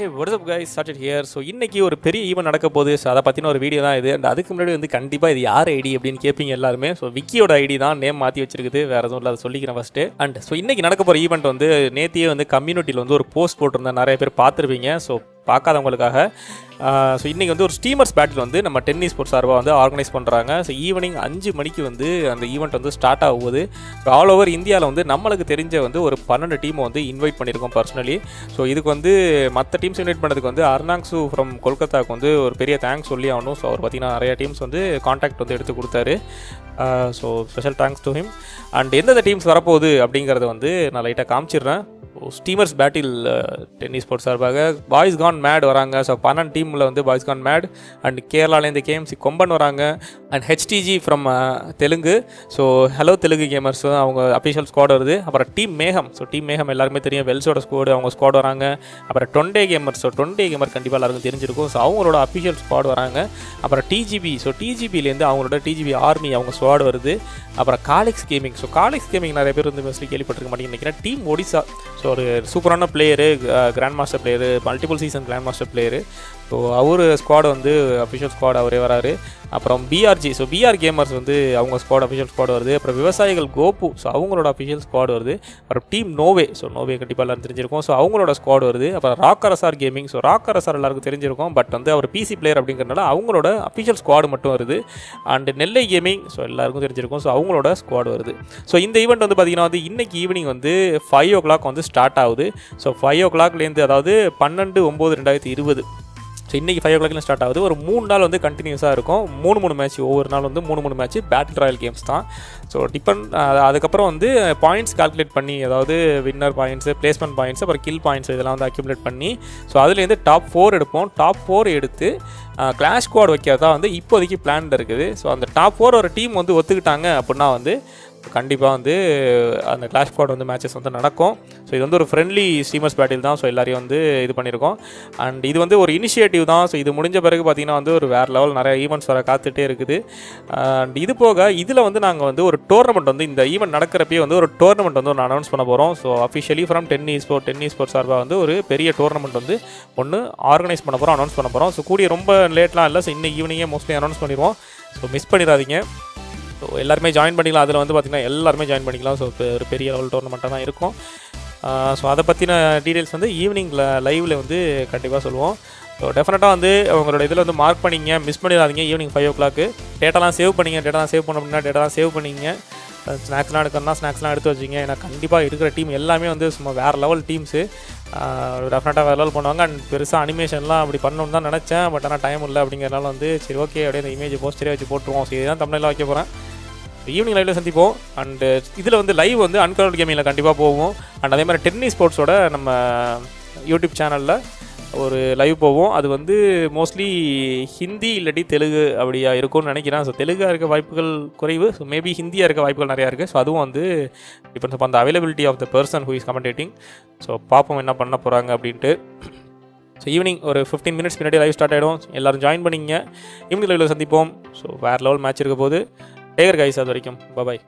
Hey, what's up guys, Sajid here. So, இன்னைக்கு ஒரு பெரிய ஈவென்ட் நடக்க போகுது. சோ அத பத்தின ஒரு வீடியோ தான் இது. and அதுக்கு முன்னாடி வந்து கண்டிப்பா இது யார் ஐடி அப்படினு கேப்பீங்க எல்லாரும். சோ விக்கியோட ஐடி தான் நேம் மாத்தி வச்சிருக்குது. வேற எதுவும் இல்ல, அத சொல்லிக்கிறேன் ஃபர்ஸ்ட். and சோ இன்னைக்கு நடக்க போற ஈவென்ட் வந்து நேத்தியே வந்து கம்யூனிட்டில வந்து ஒரு போஸ்ட் போட்டுருந்தேன். நிறைய பேர் பார்த்திருப்பீங்க. சோ பார்க்காதவங்களுக்காக ஸோ இன்றைக்கி வந்து ஒரு ஸ்டீமர்ஸ் பேட்டில் வந்து நம்ம டென் eSports சார்பாக வந்து ஆர்கனைஸ் பண்ணுறாங்க. ஸோ ஈவினிங் 5 மணிக்கு வந்து அந்த ஈவெண்ட் வந்து ஸ்டார்ட் ஆகுது. ஆல் ஓவர் இந்தியாவில் வந்து நம்மளுக்கு தெரிஞ்ச வந்து ஒரு 12 டீமை வந்து இன்வைட் பண்ணியிருக்கோம் பர்சனலி. ஸோ இதுக்கு வந்து மற்ற டீம்ஸ் இன்வைட் பண்ணதுக்கு வந்து அர்னாங்ஸு ஃப்ரம் கொல்கத்தாவுக்கு வந்து ஒரு பெரிய தேங்க்ஸ் சொல்லி ஆகணும். ஸோ அவர் பார்த்திங்கன்னா நிறையா டீம்ஸ் வந்து காண்டாக்ட் வந்து எடுத்து கொடுத்தாரு. So special thanks to him. And எந்தெந்த டீம்ஸ் வரப்போகுது அப்படிங்கிறத வந்து நான் லைட்டாக காமிச்சிடுறேன். ஸ்டீமர்ஸ் பேட்டில் டென் eSports சார்பாக பாய்ஸ் கான் மேட் வராங்க. ஸோ 12 டீமில் வந்து பாய்ஸ் கான் மேட் அண்ட் கேரளாலேருந்து KMC கொம்பன் வராங்க. And HTG from Telugu. So hello Telugu gamers அவங்க அஃபிஷியல் ஸ்குவாட் வருது. அப்புறம் டீம் மேகம். ஸோ டீம் மேகம் எல்லாருமே தெரியும், வெல்ஸோட ஸ்குவாடு அவங்க ஸ்குவாட் வராங்க. அப்புறம் Tonde gamers. So Tonde gamer கண்டிப்பாக எல்லாருக்கும் தெரிஞ்சிருக்கும். ஸோ அவங்களோட அஃபிஷியல் ஸ்குவாட் வராங்க. அப்புறம் TGB. ஸோ TGBலேருந்து அவங்களோட TGB ஆர்மி அவங்க ஸ்குவாட் வருது. அப்புறம் KALIX Gaming. So KALIX Gaming நிறைய பேர் வந்து மோஸ்ட்லி கேள்விப்பட்டிருக்க மாட்டேங்குன்னு நினைக்கிறேன். டீம் ஒடிசா. ஸோ ஒரு சூப்பரான player, grand master player, multiple season grand master player. So அவர் ஸ்குவாடு வந்து அஃபிஷியல் ஸ்குவாட் அவரே வராரு. அப்புறம் BRG. ஸோ BR கேமர்ஸ் வந்து அவங்க ஸ்குவாட் அஃபிஷியல் ஸ்குவாட் வருது. அப்புறம் விவசாயிகள் கோப்பு. ஸோ அவங்களோட அஃபிஷியல் ஸ்குவாட் வருது. அப்புறம் டீம் நோவே. ஸோ நோவே கண்டிப்பாக எல்லாரும் தெரிஞ்சிருக்கும். ஸோ அவங்களோட ஸ்குவாட் வருது. அப்புறம் RockerAzar Gaming. ஸோ RockerAzar எல்லாருக்கும் தெரிஞ்சிருக்கும். பட் வந்து அவர் PC பிளேயர் அப்படிங்கிறதுனால அவங்களோட அஃபிஷியல் ஸ்குவாடு மட்டும் வருது. And Nellai gaming. ஸோ எல்லாருக்கும் தெரிஞ்சிருக்கும். ஸோ அவங்களோட ஸ்குவாட் வருது. ஸோ இந்த ஈவெண்ட் வந்து பார்த்திங்கன்னா வந்து இன்றைக்கி ஈவினிங் வந்து 5 o'clock வந்து ஸ்டார்ட் ஆகுது. ஸோ 5 o'clockலேருந்து அதாவது 12/9/2020. ஸோ இன்றைக்கி 5 o'clockலாம் ஸ்டார்ட் ஆகுது. ஒரு 3 நாள் வந்து கண்டினியூஸாக இருக்கும். 3 மேட்ச், ஒவ்வொரு நாள் வந்து 3 மேட்ச் பேட்டில் ராயல் கேம்ஸ் தான். ஸோ டிபெண்ட் அதுக்கப்புறம் வந்து பாயிண்ட்ஸ் கால்குலேட் பண்ணி, அதாவது வின்னர் பாயிண்ட்ஸு, பிளேஸ்மெண்ட் பாயிண்ட்ஸு, அப்புறம் கில் பாயிண்ட்ஸ் இதெல்லாம் வந்து அக்யூமுலேட் பண்ணி, ஸோ அதுலேருந்து டாப் 4 எடுப்போம். டாப் 4 எடுத்து கிளாஷ் ஸ்குவாட் வைக்கிறதா வந்து இப்போதைக்கு பிளான் இருக்குது. ஸோ அந்த டாப் 4 ஒரு டீம் வந்து ஒத்துக்கிட்டாங்க அப்படின்னா வந்து கண்டிப்பாக வந்து அந்த கிளாஷ் ஸ்குவாட் வந்து மேட்சஸ் வந்து நடக்கும். ஸோ இது வந்து ஒரு ஃப்ரெண்ட்லி ஸ்டீமர்ஸ் பேட்டில் தான். ஸோ எல்லாரையும் வந்து இது பண்ணியிருக்கோம். அண்ட் இது வந்து ஒரு இனிஷியேட்டிவ் தான். ஸோ இது முடிஞ்ச பிறகு பார்த்திங்கன்னா வந்து ஒரு வேறு லெவல் நிறைய ஈவெண்ட்ஸ் வர காத்துகிட்டே இருக்குது. அண்ட் இது போக இதில் வந்து நாங்கள் வந்து ஒரு டோர்னமெண்ட் வந்து இந்த ஈவெண்ட் நடக்கிறப்பே வந்து ஒரு டோர்னமெண்ட் வந்து ஒன்று அனௌன்ஸ் பண்ண போகிறோம். So officially from ten eSports சார்பாக வந்து ஒரு பெரிய டோர்னமெண்ட் வந்து ஒன்று ஆர்கனைஸ் பண்ண போகிறோம், அனௌன்ஸ் பண்ண போகிறோம். ஸோ கூடிய ரொம்ப லேட்லாம் இல்லை. ஸோ இன்னைக்கு ஈவினிங்கே மோஸ்ட்லி அனௌன்ஸ் பண்ணிடுவோம். ஸோ மிஸ் பண்ணிடாதீங்க. ஸோ எல்லாருமே ஜாயின் பண்ணிக்கலாம். அதில் வந்து பார்த்திங்கன்னா எல்லாருமே ஜாயின் பண்ணிக்கலாம். ஸோ ஒரு பெரிய லெவல் டோர்னமெண்ட்டாக தான் இருக்கும். ஸோ அதை பற்றின டீட்டெயில்ஸ் வந்து ஈவினிங்கில் லைவில் வந்து கண்டிப்பாக சொல்லுவோம். ஸோ டெஃபினட்டாக வந்து அவங்களோட இதில் வந்து மார்க் பண்ணிங்க, மிஸ் பண்ணிடாதீங்க. ஈவினிங் 5 o'clock டேட்டாலாம் சேவ் பண்ணிங்க. டேட்டாலாம் சேவ் பண்ண அப்படின்னா டேட்டாலாம் சேவ் பண்ணிங்க. ஸ்நாக்ஸ்லாம் எடுக்கணும்னா ஸ்நாக்ஸ்லாம் எடுத்து வச்சிங்க. ஏன்னா கண்டிப்பாக இருக்கிற டீம் எல்லாமே வந்து சும்மா வேறு லெவல் டீம்ஸு, டெஃபினட்டாக வேறு லெவல் பண்ணுவாங்க. அண்ட் பெருசாக அனிமேஷன்லாம் அப்படி பண்ணணும்னு தான் நினச்சேன். பட் ஆனால் டைம் இல்லை அப்படிங்கிறனால வந்து சரி ஓகே அப்படியே அந்த இமேஜ் போஸ்டரே வச்சு போட்டுருவோம். ஸோ இதுதான் தமிழில் வைக்க போகிறேன். ஈவினிங் லைவ்ல சந்திப்போம். அண்ட் இதில் வந்து லைவ் வந்து UnControlled Gamingல கண்டிப்பாக போவோம். அண்ட் அதே மாதிரி டென் eSportsஓட நம்ம யூடியூப் சேனலில் ஒரு லைவ் போவோம். அது வந்து மோஸ்ட்லி ஹிந்தி இல்லாட்டி தெலுங்கு அப்படியா இருக்கும்னு நினைக்கிறேன். ஸோ தெலுங்காக இருக்க வாய்ப்புகள் குறைவு. ஸோ மேபி ஹிந்தியாக இருக்க வாய்ப்புகள் நிறையா இருக்குது. ஸோ அதுவும் வந்து டிபெண்ட்ஸ் அப் அந்த availability of the person who is commentating. So பார்ப்போம் என்ன பண்ண போகிறாங்க அப்படின்ட்டு. ஸோ ஈவினிங் ஒரு 15 minutes முன்னாடி லைவ் ஸ்டார்ட் ஆகிடும். எல்லோரும் ஜாயின் பண்ணிங்க. ஈவினிங் லைவில் சந்திப்போம். ஸோ வேறு லெவல் மேட்ச் இருக்க போது. Take care guys. அது வரைக்கும் பாய்.